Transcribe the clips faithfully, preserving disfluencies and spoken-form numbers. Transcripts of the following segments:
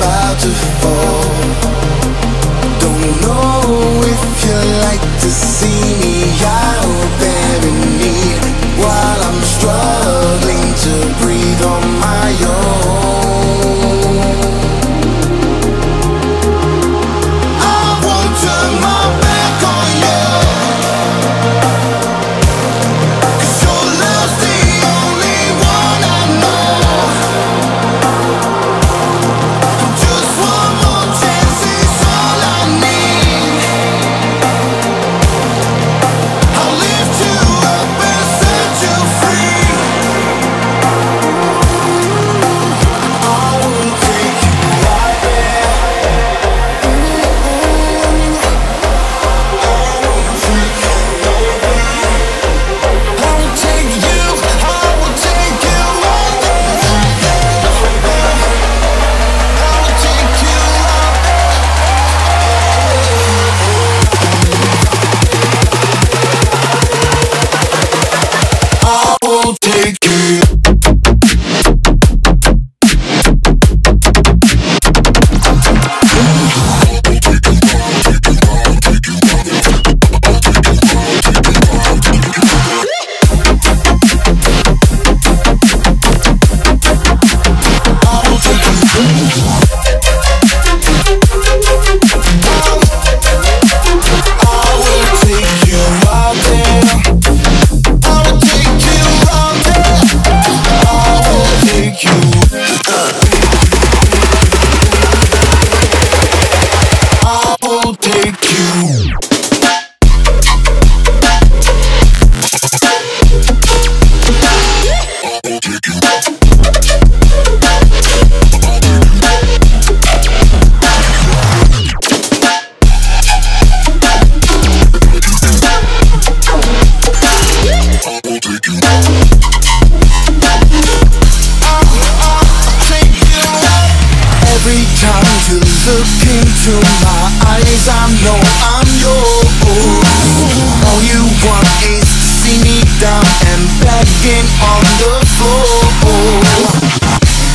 about to fall. Don't know if you'd like to see me out there in need, while I'm struggling to breathe on my own. I won't turn my back on you, 'cause your love's the only one I know. Just one more chance is all I need. I'll lift you up and set you free. I will take you right there. I will take you right there. I will take you, I will take you right there. I will take you right there. I will take you. I will take you. I will take you out there. I will take you out there. I will take you. I will take you. Every time you look into my eyes, I know I'm yours. All you want is to see me down and begging on the floor.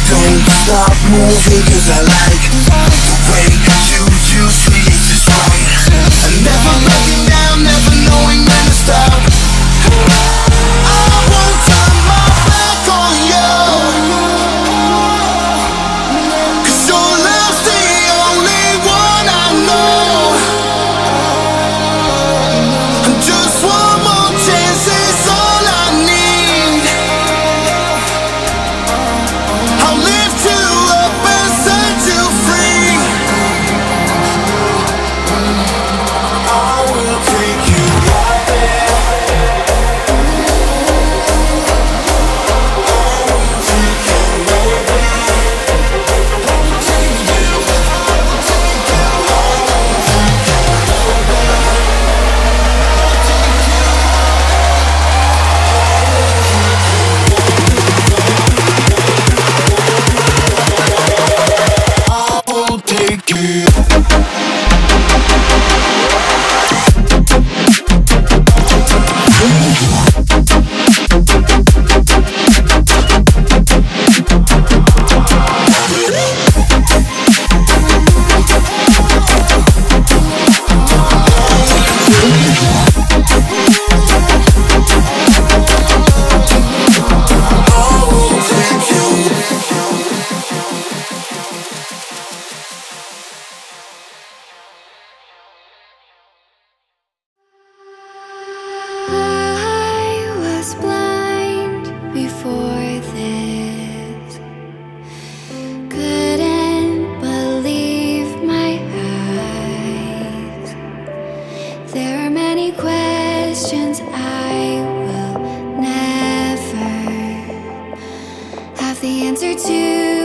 Don't stop moving, 'cause I like the way you use me just right. And never looking down, never knowing when to stop. I won't turn my back on you, 'cause your love's the only one I know. Just one more chance is all I need. I'll lift you up and set you free. I will take you right there. I will take you right there. I will take you. I will take you. I will take you right there. I will take you. I will take you. I was blind before this. Couldn't believe my eyes. There are many questions I will never have the answer to.